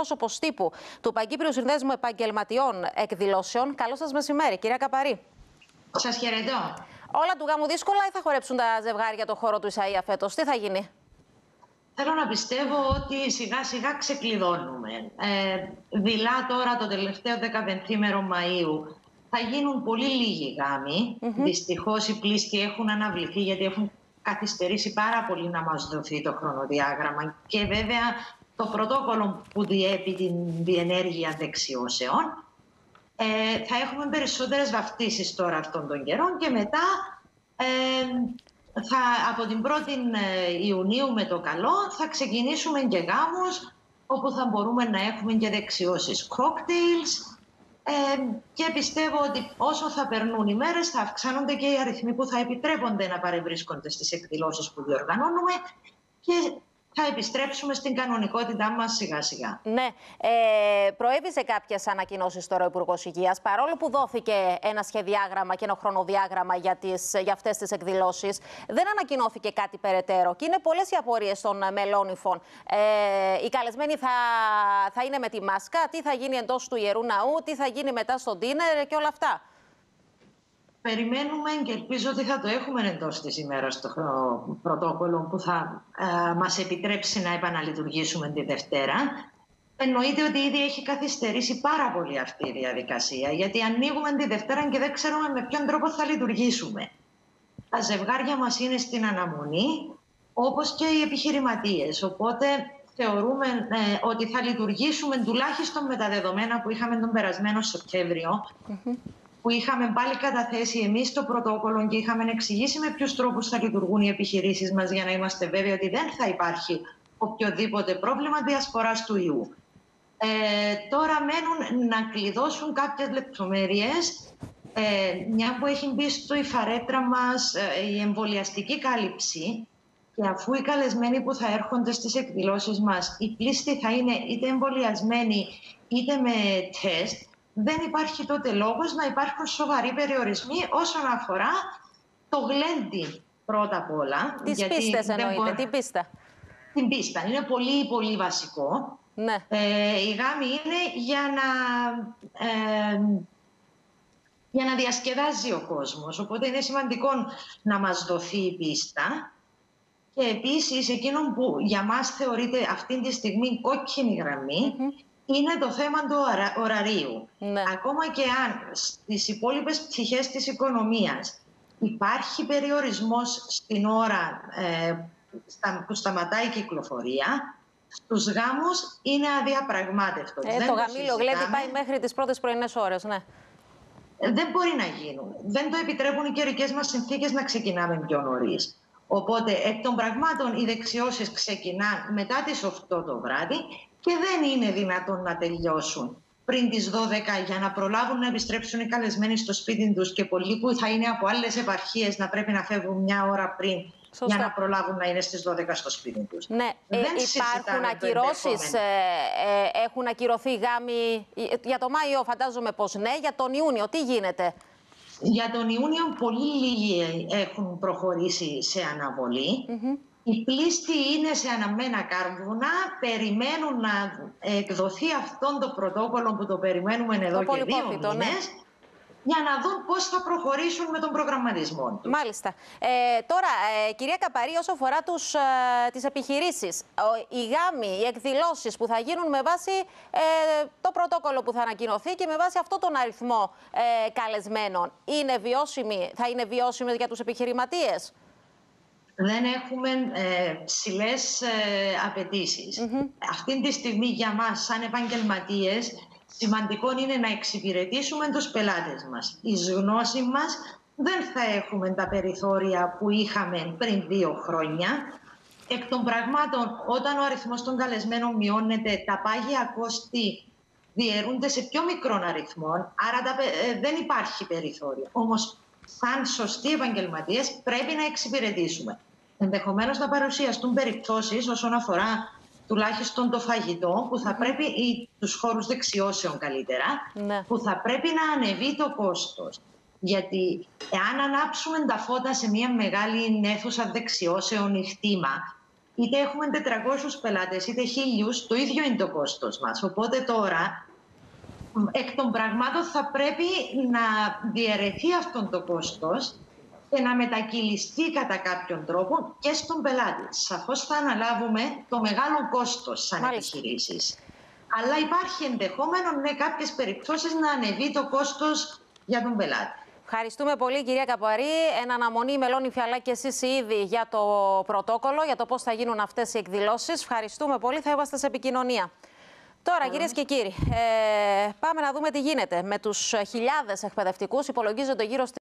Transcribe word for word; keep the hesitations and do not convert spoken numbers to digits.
εκπρόσωπος τύπου του Παγκύπριου Συνδέσμου Επαγγελματιών Εκδηλώσεων. Καλό σας μεσημέρι, κυρία Καπαρή. Σας χαιρετώ. Όλα του γάμου δύσκολα ή θα χορέψουν τα ζευγάρια το χώρο του Ισαΐα φέτος? Τι θα γίνει? Θέλω να πιστεύω ότι σιγά σιγά ξεκλειδώνουμε. Ε, δειλά τώρα το τελευταίο δεκαπενθήμερο Μαΐου. Θα γίνουν πολύ λίγοι γάμοι. Mm-hmm. Δυστυχώς οι πλήσκοι έχουν αναβληθεί γιατί έχουν καθυστερήσει πάρα πολύ να μας δοθεί το χρονοδιάγραμμα. Και βέβαια το πρωτόκολλο που διέπει την διενέργεια δεξιώσεων. Ε, θα έχουμε περισσότερες βαφτίσεις τώρα αυτών των καιρών και μετά ε, θα, από την πρώτη Ιουνίου με το καλό θα ξεκινήσουμε και γάμους όπου θα μπορούμε να έχουμε και δεξιώσεις cocktails ε, και πιστεύω ότι όσο θα περνούν οι μέρες θα αυξάνονται και οι αριθμοί που θα επιτρέπονται να παρευρίσκονται στις εκδηλώσεις που διοργανώνουμε και θα επιστρέψουμε στην κανονικότητά μας σιγά σιγά. Ναι. Ε, προέβησε κάποιες ανακοινώσεις τώρα ο Υπουργός Υγείας. Παρόλο που δόθηκε ένα σχεδιάγραμμα και ένα χρονοδιάγραμμα για, τις, για αυτές τις εκδηλώσεις, δεν ανακοινώθηκε κάτι περαιτέρω. Και είναι πολλές οι απορίες των μελών υφών. Ε, οι καλεσμένοι θα, θα είναι με τη μάσκα, τι θα γίνει εντός του Ιερού Ναού, τι θα γίνει μετά στο ντίνερ και όλα αυτά. Περιμένουμε και ελπίζω ότι θα το έχουμε εντός της ημέρας το πρωτόκολλο που θα ε, μας επιτρέψει να επαναλειτουργήσουμε τη Δευτέρα. Εννοείται ότι ήδη έχει καθυστερήσει πάρα πολύ αυτή η διαδικασία, γιατί ανοίγουμε τη Δευτέρα και δεν ξέρουμε με ποιον τρόπο θα λειτουργήσουμε. Τα ζευγάρια μας είναι στην αναμονή, όπως και οι επιχειρηματίες. Οπότε θεωρούμε ε, ότι θα λειτουργήσουμε τουλάχιστον με τα δεδομένα που είχαμε τον περασμένο Σεπτέμβριο, mm-hmm. που είχαμε πάλι καταθέσει εμείς το πρωτόκολλο και είχαμε εξηγήσει με ποιους τρόπους θα λειτουργούν οι επιχειρήσεις μας για να είμαστε βέβαιοι ότι δεν θα υπάρχει οποιοδήποτε πρόβλημα διασποράς του ιού. Ε, τώρα μένουν να κλειδώσουν κάποιες λεπτομέρειες, ε, μια που έχει μπει στο η φαρέτρα μας ε, η εμβολιαστική κάλυψη και αφού οι καλεσμένοι που θα έρχονται στις εκδηλώσεις μας, οι πλήστοι θα είναι είτε εμβολιασμένοι είτε με τεστ, δεν υπάρχει τότε λόγος να υπάρχουν σοβαροί περιορισμοί όσον αφορά το γλέντι πρώτα απ' όλα. Τις πίστες εννοείται, μπορώ... την πίστα. Την πίστα, είναι πολύ πολύ βασικό. Ναι. Ε, οι γάμοι είναι για να, ε, για να διασκεδάζει ο κόσμος, οπότε είναι σημαντικό να μας δοθεί η πίστα. Και επίσης εκείνο που για μας θεωρείται αυτή τη στιγμή κόκκινη γραμμή, mm-hmm. είναι το θέμα του ωρα, ωραρίου. Ναι. Ακόμα και αν στις υπόλοιπες πτυχές της οικονομίας υπάρχει περιορισμός στην ώρα ε, στα, που σταματάει η κυκλοφορία, στους γάμους είναι αδιαπραγμάτευτο. Ε, το γαμήλο γλέντι πάει μέχρι τις πρώτες πρωινές ώρες, ναι. Δεν μπορεί να γίνουν. Δεν το επιτρέπουν οι καιρικές μας συνθήκες να ξεκινάμε πιο νωρίς. Οπότε, εκ των πραγμάτων, οι δεξιώσεις ξεκινάνε μετά τις οκτώ το βράδυ και δεν είναι δυνατόν να τελειώσουν πριν τις δώδεκα για να προλάβουν να επιστρέψουν οι καλεσμένοι στο σπίτι τους και πολλοί που θα είναι από άλλες επαρχίες να πρέπει να φεύγουν μια ώρα πριν. Σωστά. Για να προλάβουν να είναι στις δώδεκα στο σπίτι τους. Ναι, δεν υπάρχουν ακυρώσεις, ε, ε, έχουν ακυρωθεί γάμοι για τον Μάιο, φαντάζομαι πως ναι, για τον Ιούνιο, τι γίνεται? Για τον Ιούνιο πολύ λίγοι έχουν προχωρήσει σε αναβολή. Mm-hmm. Οι πλήστοι είναι σε αναμμένα κάρβουνα, περιμένουν να εκδοθεί αυτόν το πρωτόκολλο που το περιμένουμε εδώ το και δύο μήνες, ναι. για να δουν πώς θα προχωρήσουν με τον προγραμματισμό τους. Μάλιστα. Ε, τώρα, ε, κυρία Καπαρή, όσο αφορά τους, ε, τις επιχειρήσεις, οι γάμοι, οι εκδηλώσεις που θα γίνουν με βάση ε, το πρωτόκολλο που θα ανακοινωθεί και με βάση αυτόν τον αριθμό ε, καλεσμένων, είναι βιώσιμη, θα είναι βιώσιμες για τους επιχειρηματίες? Δεν έχουμε ε, ψηλές ε, απαιτήσεις. Mm-hmm. Αυτή τη στιγμή για μας, σαν επαγγελματίες, σημαντικό είναι να εξυπηρετήσουμε τους πελάτες μας. Η γνώση μας δεν θα έχουμε τα περιθώρια που είχαμε πριν δύο χρόνια. Εκ των πραγμάτων, όταν ο αριθμός των καλεσμένων μειώνεται, τα πάγια κόστη διαιρούνται σε πιο μικρών αριθμών, άρα τα, ε, δεν υπάρχει περιθώριο. Όμως, σαν σωστοί επαγγελματίες, πρέπει να εξυπηρετήσουμε. Ενδεχομένως να παρουσιαστούν περιπτώσεις όσον αφορά τουλάχιστον το φαγητό, που θα πρέπει, ή τους χώρους δεξιώσεων καλύτερα, ναι. που θα πρέπει να ανεβεί το κόστος. Γιατί εάν ανάψουμε τα φώτα σε μια μεγάλη αίθουσα δεξιώσεων ή χτήμα, είτε έχουμε τετρακόσιους πελάτες, είτε χίλιους, το ίδιο είναι το κόστος μας. Οπότε τώρα, εκ των πραγμάτων, θα πρέπει να διαιρεθεί αυτό το κόστος και να μετακυλιστεί κατά κάποιον τρόπο και στον πελάτη. Σαφώς θα αναλάβουμε το μεγάλο κόστος σαν επιχειρήσεις. Αλλά υπάρχει ενδεχόμενο, ναι, κάποιες περιπτώσεις να ανεβεί το κόστος για τον πελάτη. Ευχαριστούμε πολύ, κυρία Καπαρή. Εν αναμονή, Μελώνη Φιαλά και εσείς ήδη για το πρωτόκολλο, για το πώς θα γίνουν αυτές οι εκδηλώσεις. Ευχαριστούμε πολύ, θα είμαστε σε επικοινωνία. Τώρα, κυρίες και κύριοι, ε, πάμε να δούμε τι γίνεται. Με τους χιλιάδες εκπαιδευτικούς υπολογίζονται γύρω στις